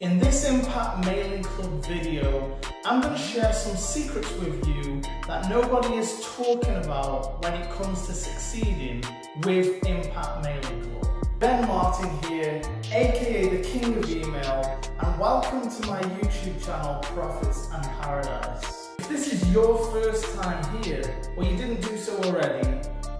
In this Impact Mailing Club video, I'm going to share some secrets with you that nobody is talking about when it comes to succeeding with Impact Mailing Club. Ben Martin here, aka the King of Email, and welcome to my YouTube channel, Profits and Paradise. If this is your first time here, or you didn't do so already,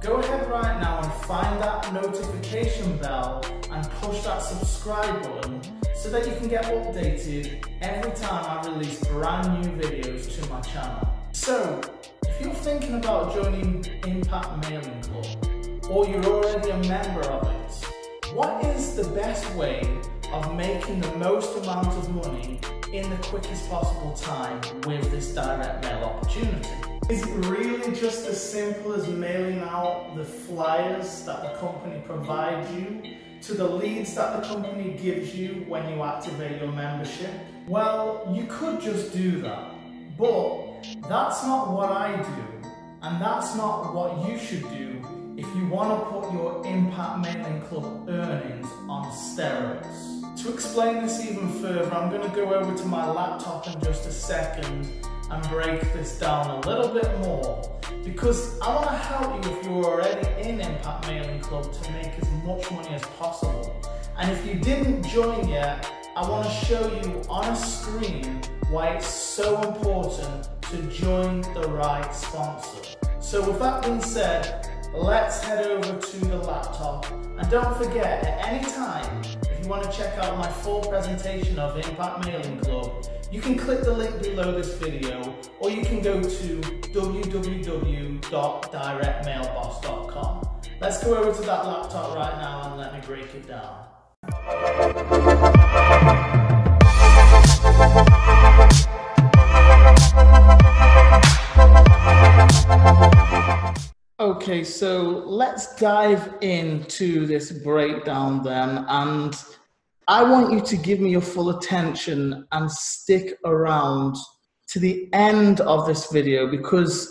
go ahead right now and find that notification bell and push that subscribe button so that you can get updated every time I release brand new videos to my channel. So, if you're thinking about joining Impact Mailing Club or you're already a member of it, what is the best way of making the most amount of money in the quickest possible time with this direct mail opportunity? Is it really just as simple as mailing out the flyers that the company provides you to the leads that the company gives you when you activate your membership? Well, you could just do that, but that's not what I do, and that's not what you should do if you want to put your Impact Mailing Club earnings on steroids. To explain this even further, I'm going to go over to my laptop in just a second and break this down a little bit more, because I want to help you if you're already in Impact Mailing Club to make as much money as possible. And if you didn't join yet, I want to show you on a screen why it's so important to join the right sponsor. So with that being said, let's head over to the laptop, and don't forget, at any time, if you want to check out my full presentation of Impact Mailing Club, you can click the link below this video, or you can go to www.directmailboss.com. Let's go over to that laptop right now and let me break it down. Okay, so let's dive into this breakdown then, and I want you to give me your full attention and stick around to the end of this video, because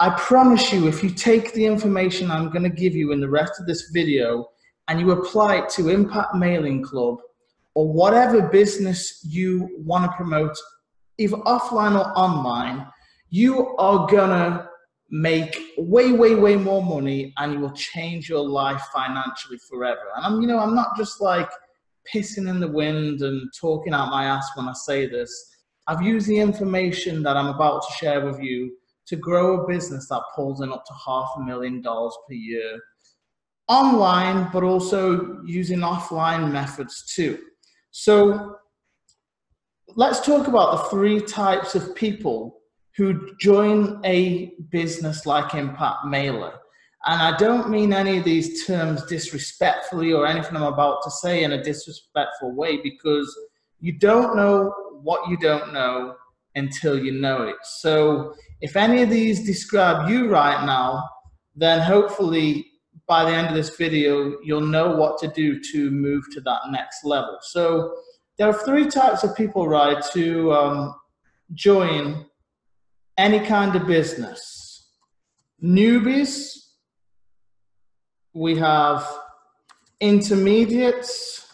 I promise you, if you take the information I'm going to give you in the rest of this video and you apply it to Impact Mailing Club or whatever business you want to promote, either offline or online, you are going to make way more money, and you will change your life financially forever. And I'm not just like pissing in the wind and talking out my ass when I say this. I've used the information that I'm about to share with you to grow a business that pulls in up to $500,000 per year online, but also using offline methods too. So let's talk about the three types of people who join a business like Impact Mailer. And I don't mean any of these terms disrespectfully or anything I'm about to say in a disrespectful way, because you don't know what you don't know until you know it. So if any of these describe you right now, then hopefully by the end of this video, you'll know what to do to move to that next level. So there are three types of people, right, to join any kind of business. Newbies. We have intermediates,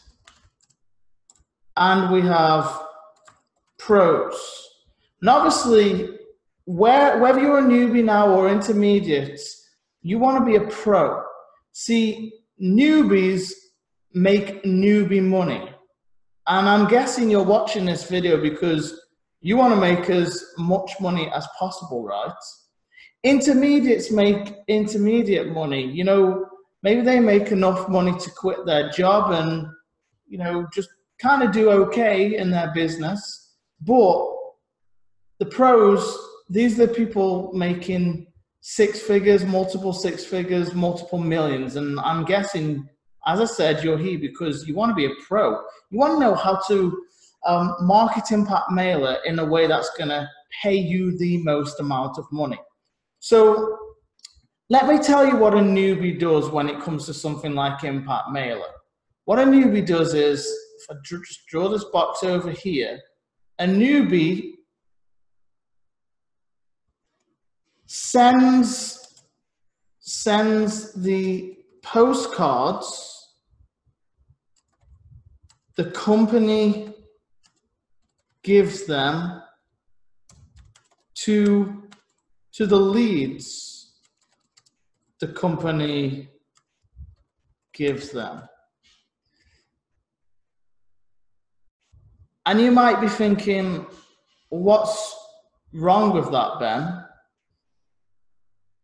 and we have pros. And obviously, whether you're a newbie now or intermediates, you want to be a pro. See, newbies make newbie money. And I'm guessing you're watching this video because you want to make as much money as possible, right? Intermediates make intermediate money. Maybe they make enough money to quit their job and, just kind of do okay in their business. But the pros, these are the people making six figures, multiple six figures, multiple millions. And I'm guessing, as I said, you're here because you want to be a pro. You want to know how to market Impact Mailer in a way that's going to pay you the most amount of money. So let me tell you what a newbie does when it comes to something like Impact Mailer. What a newbie does is, if I just draw this box over here, a newbie sends the postcards, the company gives them to the leads the company gives them. And you might be thinking, what's wrong with that, Ben?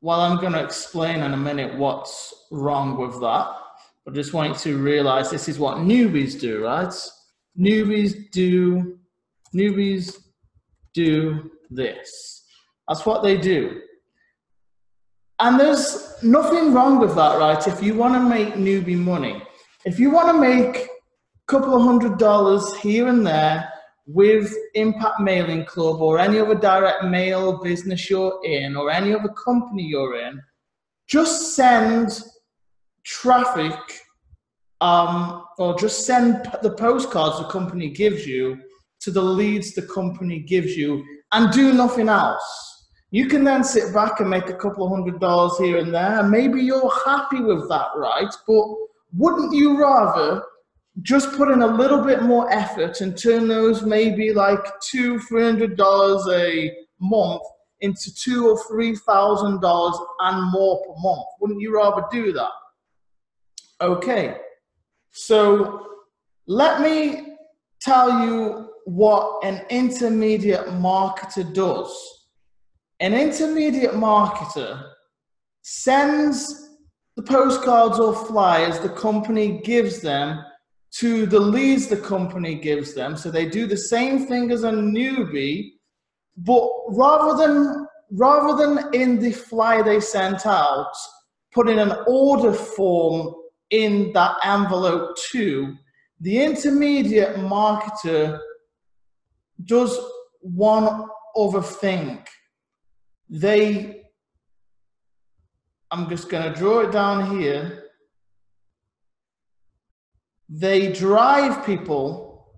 Well, I'm going to explain in a minute what's wrong with that. But I just want you to realize this is what newbies do, right? Newbies do this. That's what they do. And there's nothing wrong with that, right? If you want to make newbie money, if you want to make $200 here and there with Impact Mailing Club or any other direct mail business you're in or any other company you're in, just send traffic or just send the postcards the company gives you to the leads the company gives you and do nothing else. You can then sit back and make $200 here and there, and maybe you're happy with that, right? But wouldn't you rather just put in a little bit more effort and turn those maybe like $200-$300 a month into $2,000 or $3,000 and more per month? Wouldn't you rather do that? Okay, so let me tell you what an intermediate marketer does. An intermediate marketer sends the postcards or flyers the company gives them to the leads the company gives them. So they do the same thing as a newbie, but rather than in the flyer they sent out, put in an order form in that envelope too, the intermediate marketer does one other thing. I'm just gonna draw it down here. They drive people,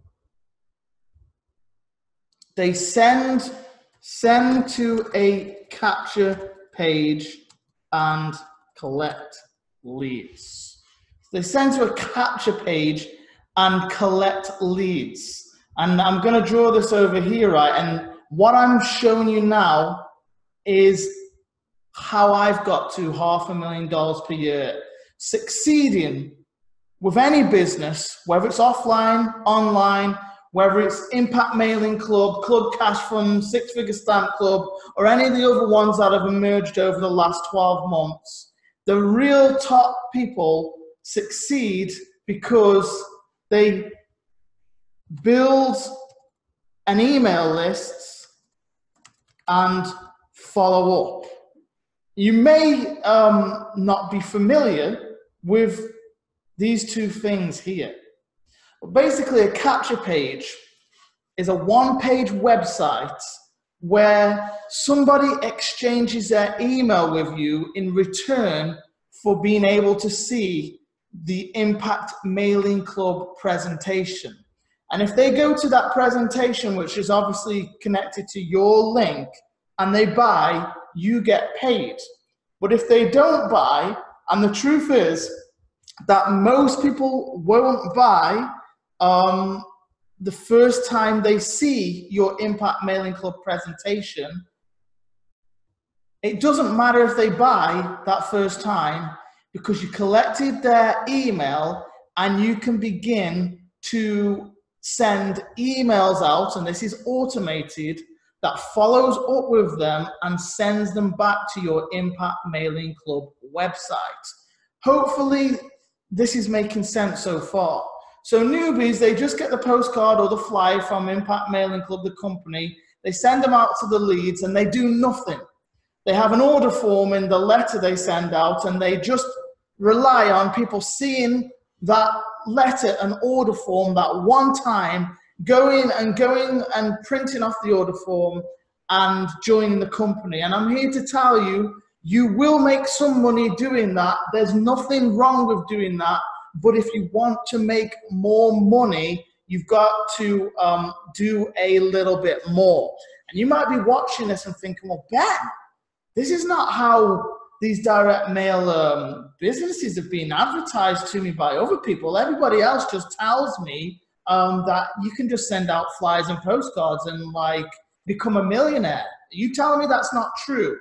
they send to a capture page and collect leads. They send to a capture page and collect leads. And I'm going to draw this over here, right? And what I'm showing you now is how I've got to $500,000 per year. Succeeding with any business, whether it's offline, online, whether it's Impact Mailing Club, Club Cash Fund, Six Figure Stamp Club, or any of the other ones that have emerged over the last 12 months, the real top people succeed because they build an email list and follow up. You may not be familiar with these two things here. Basically, a capture page is a one-page website where somebody exchanges their email with you in return for being able to see the Impact Mailing Club presentation. And if they go to that presentation, which is obviously connected to your link, and they buy, you get paid. But if they don't buy, and the truth is, that most people won't buy the first time they see your Impact Mailing Club presentation. It doesn't matter if they buy that first time because you collected their email and you can begin to send emails out, and this is automated, that follows up with them and sends them back to your Impact Mailing Club website. Hopefully, this is making sense so far. So newbies, they just get the postcard or the flyer from Impact Mailing Club, the company. They send them out to the leads and they do nothing. They have an order form in the letter they send out and they just rely on people seeing that letter and order form that one time, going and printing off the order form and joining the company. And I'm here to tell you, you will make some money doing that. There's nothing wrong with doing that. But if you want to make more money, you've got to do a little bit more. And you might be watching this and thinking, well, Ben, this is not how these direct mail businesses have been advertised to me by other people. Everybody else just tells me that you can just send out flyers and postcards and like become a millionaire. You telling me that's not true?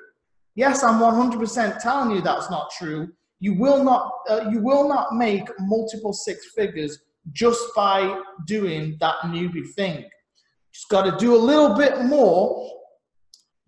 Yes, I'm 100% telling you that's not true. You will not make multiple six figures just by doing that newbie thing. Just got to do a little bit more.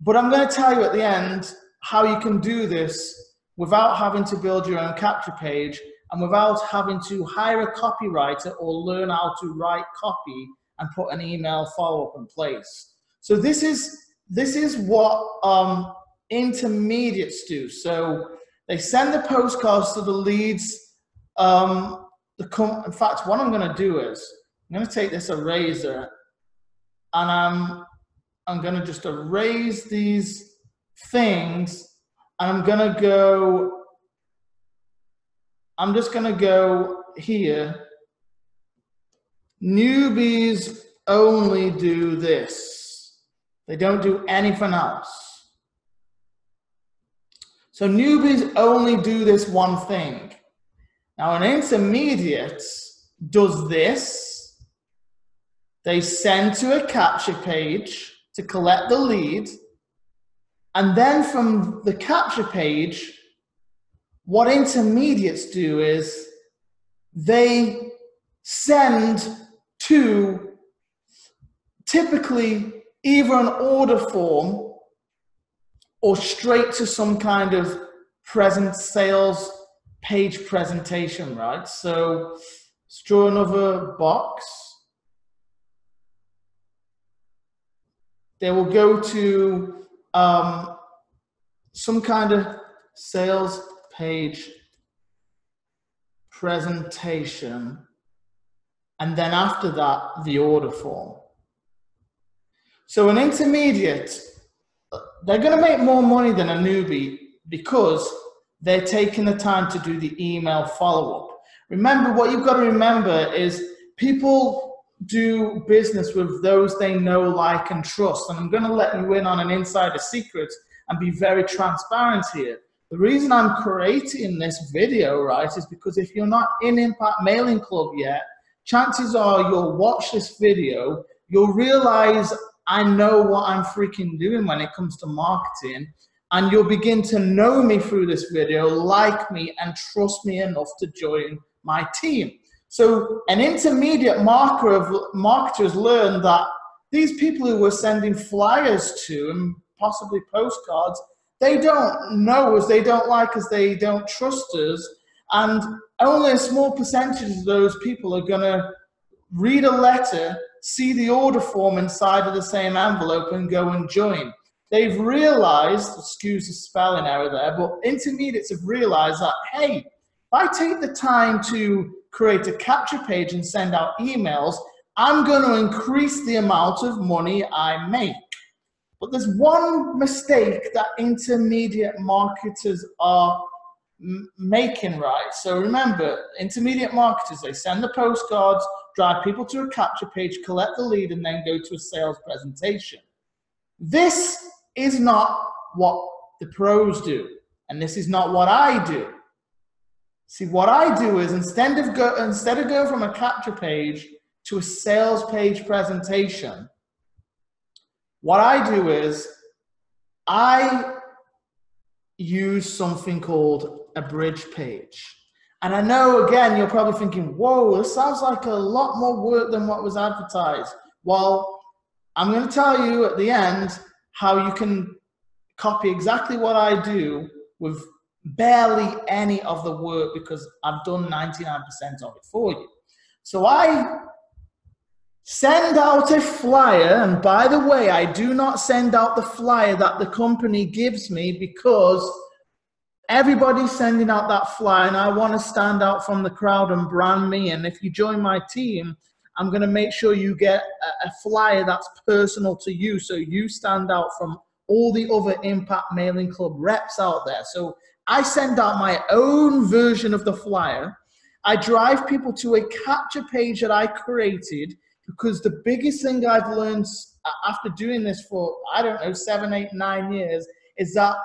But I'm going to tell you at the end how you can do this without having to build your own capture page and without having to hire a copywriter or learn how to write copy and put an email follow-up in place. So this is what intermediates do. So they send the postcards to the leads. In fact, what I'm going to do is I'm going to take this eraser and I'm going to just erase these things, and I'm just going to go here. Newbies only do this. They don't do anything else. So newbies only do this one thing. Now an intermediate does this. They send to a capture page to collect the lead, and then from the capture page, what intermediates do is they send to typically either an order form or straight to some kind of present sales page presentation, right? So let's draw another box. They will go to some kind of sales page presentation, and then after that, the order form. So an intermediate, they're going to make more money than a newbie because they're taking the time to do the email follow-up. Remember, what you've got to remember is people do business with those they know, like, and trust. And I'm going to let you in on an insider secret and be very transparent here. The reason I'm creating this video, right, is because if you're not in Impact Mailing Club yet, chances are you'll watch this video, you'll realize I know what I'm freaking doing when it comes to marketing, and you'll begin to know me through this video, like me, and trust me enough to join my team. So an intermediate marketer has learned that these people who we're sending flyers to and possibly postcards, they don't know us, they don't like us, they don't trust us, and only a small percentage of those people are going to read a letter, see the order form inside of the same envelope, and go and join. They've realized, excuse the spelling error there, but intermediates have realized that, hey, if I take the time to create a capture page and send out emails, I'm going to increase the amount of money I make. But there's one mistake that intermediate marketers are making, right? So remember, intermediate marketers, they send the postcards, drive people to a capture page, collect the lead, and then go to a sales presentation. This is not what the pros do, and this is not what I do. See, what I do is instead of going from a capture page to a sales page presentation, what I do is I use something called a bridge page. And I know, again, you're probably thinking, whoa, this sounds like a lot more work than what was advertised. Well, I'm going to tell you at the end how you can copy exactly what I do with barely any of the work, because I've done 99% of it for you. So I send out a flyer, and by the way, I do not send out the flyer that the company gives me, because everybody's sending out that flyer and I want to stand out from the crowd and brand me. And if you join my team, I'm going to make sure you get a flyer that's personal to you, so you stand out from all the other Impact Mailing Club reps out there. So I send out my own version of the flyer. I drive people to a capture page that I created, because the biggest thing I've learned after doing this for, I don't know, 7, 8, 9 years, is that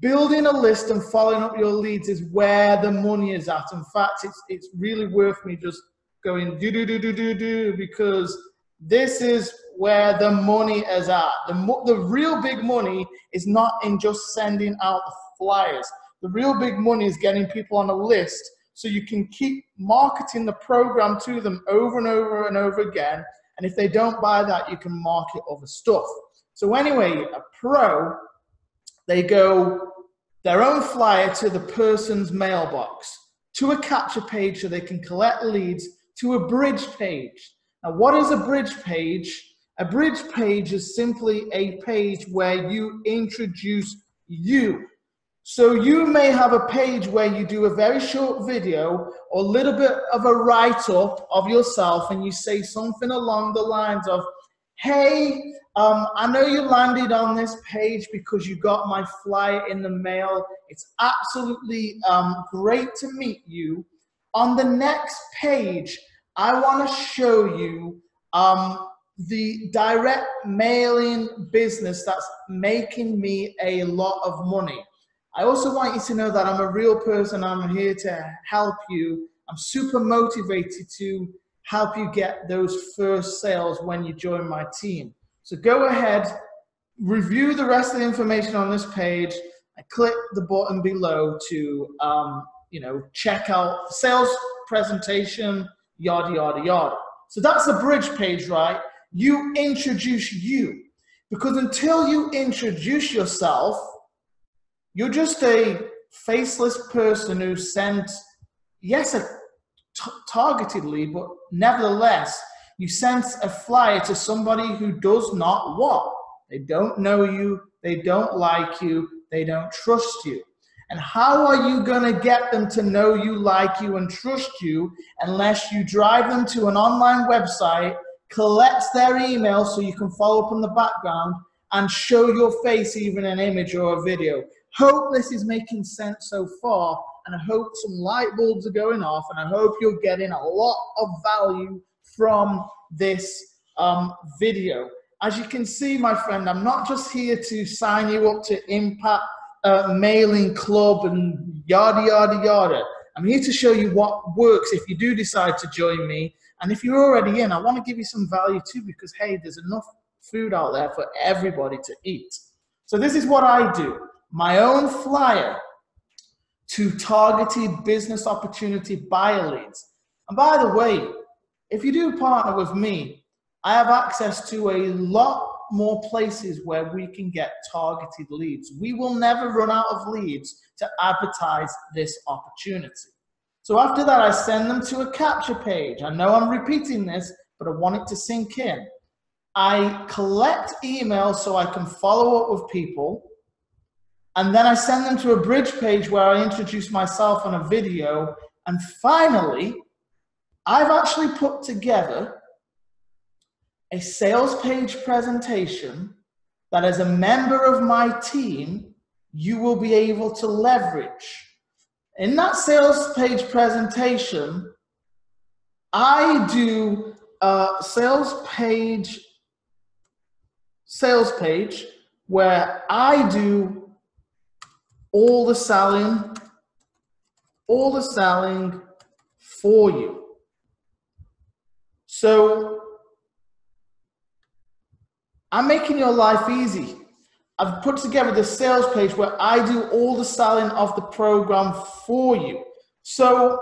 building a list and following up your leads is where the money is at. In fact, it's really worth me just going do, because this is where the money is at. The real big money is not in just sending out the flyers. The real big money is getting people on a list so you can keep marketing the program to them over and over and over again. And if they don't buy that, you can market other stuff. So anyway, a pro, they go their own flyer to the person's mailbox, to a capture page so they can collect leads, to a bridge page. Now, what is a bridge page? A bridge page is simply a page where you introduce you. So you may have a page where you do a very short video or a little bit of a write-up of yourself, and you say something along the lines of, hey, I know you landed on this page because you got my flyer in the mail. It's absolutely great to meet you. On the next page, I want to show you the direct mailing business that's making me a lot of money. I also want you to know that I'm a real person. I'm here to help you. I'm super motivated to help you get those first sales when you join my team. So go ahead, review the rest of the information on this page, and click the button below to check out the sales presentation, yada, yada, yada. So that's a bridge page, right? You introduce you, because until you introduce yourself, you're just a faceless person who sent, yes, a targeted lead, but nevertheless, you sent a flyer to somebody who does not what? They don't know you, they don't like you, they don't trust you. And how are you gonna get them to know you, like you, and trust you unless you drive them to an online website, collect their email so you can follow up on the background, and show your face, even an image or a video? Hope this is making sense so far, and I hope some light bulbs are going off, and I hope you're getting a lot of value from this video. As you can see, my friend, I'm not just here to sign you up to Impact Mailing Club and yada, yada, yada. I'm here to show you what works if you do decide to join me. And if you're already in, I want to give you some value too, because hey, there's enough food out there for everybody to eat. So this is what I do. My own flyer to targeted business opportunity buyer leads. And by the way, if you do partner with me, I have access to a lot more places where we can get targeted leads. We will never run out of leads to advertise this opportunity. So after that, I send them to a capture page. I know I'm repeating this, but I want it to sink in. I collect emails so I can follow up with people. And then I send them to a bridge page where I introduce myself on a video. And finally, I've actually put together a sales page presentation that, as a member of my team, you will be able to leverage. In that sales page presentation, I do a sales page where I do all the selling for you. So I'm making your life easy. I've put together the sales page where I do all the selling of the program for you. So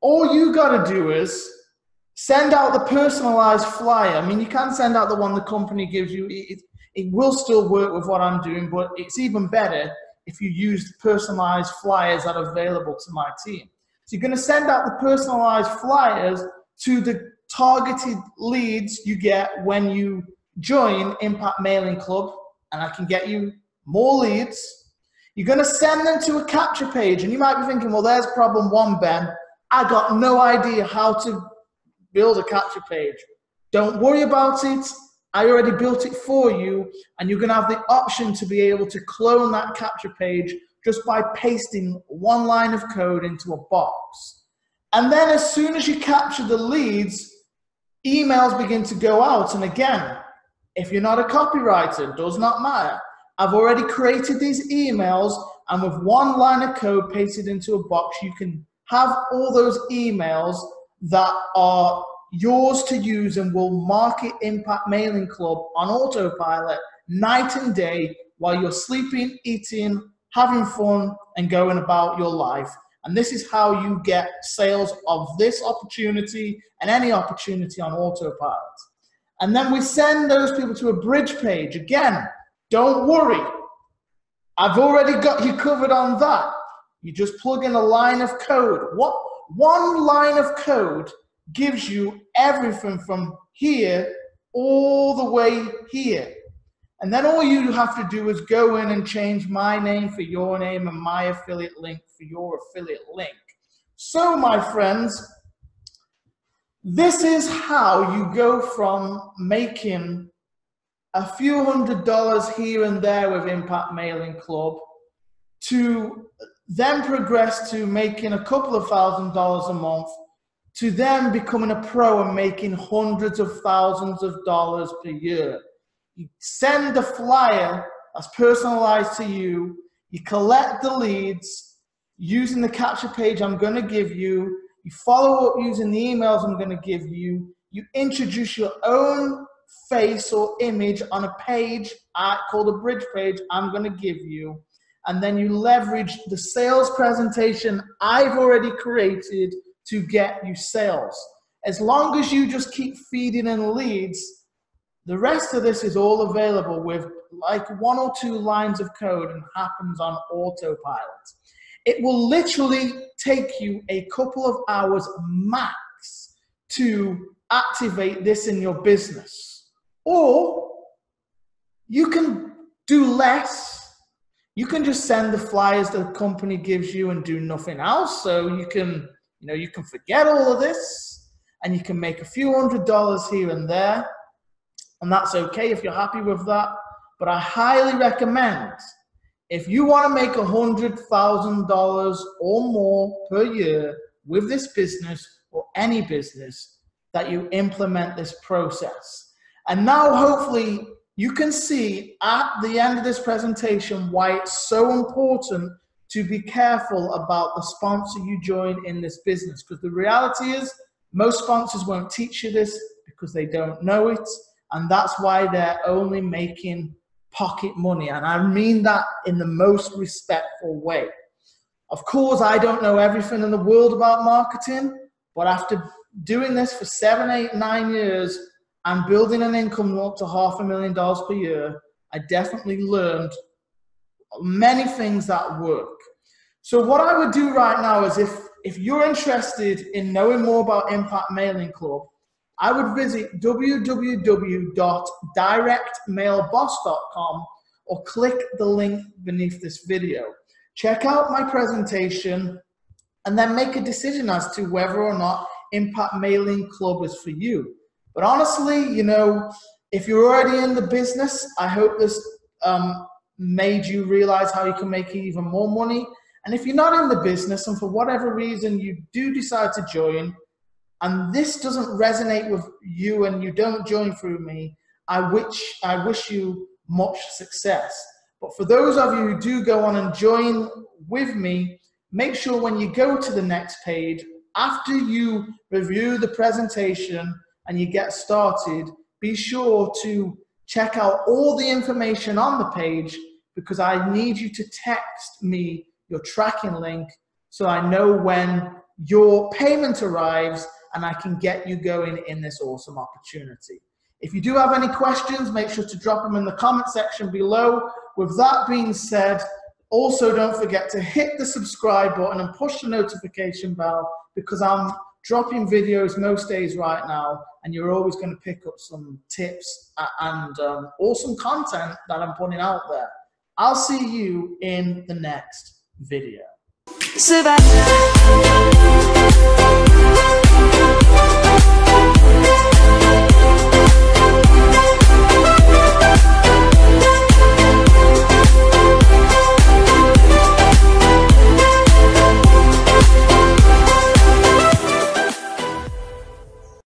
all you gotta do is send out the personalized flyer. I mean, you can send out the one the company gives you. It will still work with what I'm doing, but it's even better if you use personalized flyers that are available to my team. So you're gonna send out the personalized flyers to the targeted leads you get when you join Impact Mailing Club, and I can get you more leads. You're gonna send them to a capture page, and you might be thinking, well, there's problem one, Ben. I got no idea how to build a capture page. Don't worry about it. I already built it for you, and you're gonna have the option to be able to clone that capture page just by pasting one line of code into a box. And then as soon as you capture the leads, emails begin to go out. And again, if you're not a copywriter, it does not matter. I've already created these emails, and with one line of code pasted into a box, you can have all those emails that are yours to use and will market Impact Mailing Club on autopilot night and day while you're sleeping, eating, having fun and going about your life. And this is how you get sales of this opportunity and any opportunity on autopilot. And then we send those people to a bridge page. Again, don't worry. I've already got you covered on that. You just plug in a line of code. What one line of code gives you everything from here all the way here. And then all you have to do is go in and change my name for your name and my affiliate link for your affiliate link. So my friends, this is how you go from making a few $100s here and there with Impact Mailing Club to then progress to making a couple of $1,000s a month, to then becoming a pro and making hundreds of thousands of dollars per year. You send the flyer that's personalized to you, you collect the leads using the capture page I'm going to give you, you follow up using the emails I'm going to give you, you introduce your own face or image on a page called a bridge page I'm going to give you, and then you leverage the sales presentation I've already created to get you sales. As long as you just keep feeding in leads, the rest of this is all available with like one or two lines of code and happens on autopilot. It will literally take you a couple of hours max to activate this in your business. Or you can do less. You can just send the flyers that the company gives you and do nothing else. So you can, you know, you can forget all of this and you can make a few $100s here and there. And that's okay if you're happy with that. But I highly recommend, if you want to make $100,000 or more per year with this business or any business, that you implement this process. And now hopefully you can see at the end of this presentation why it's so important to be careful about the sponsor you join in this business, because the reality is most sponsors won't teach you this because they don't know it, and that's why they're only making pocket money, and I mean that in the most respectful way. Of course, I don't know everything in the world about marketing, but after doing this for 7, 8, 9 years and building an income up to $500,000 per year, I definitely learned many things that work. So what I would do right now is if you're interested in knowing more about Impact Mailing Club, I would visit www.directmailboss.com or click the link beneath this video. Check out my presentation and then make a decision as to whether or not Impact Mailing Club is for you. But honestly, you know, if you're already in the business, I hope this made you realize how you can make even more money. And if you're not in the business and for whatever reason you do decide to join and this doesn't resonate with you and you don't join through me, I wish you much success. But for those of you who do go on and join with me, make sure when you go to the next page, after you review the presentation and you get started, be sure to check out all the information on the page, because I need you to text me your tracking link so I know when your payment arrives and I can get you going in this awesome opportunity. If you do have any questions, make sure to drop them in the comment section below. With that being said, also don't forget to hit the subscribe button and push the notification bell, because I'm dropping videos most days right now and you're always going to pick up some tips and awesome content that I'm putting out there. I'll see you in the next video. Survive.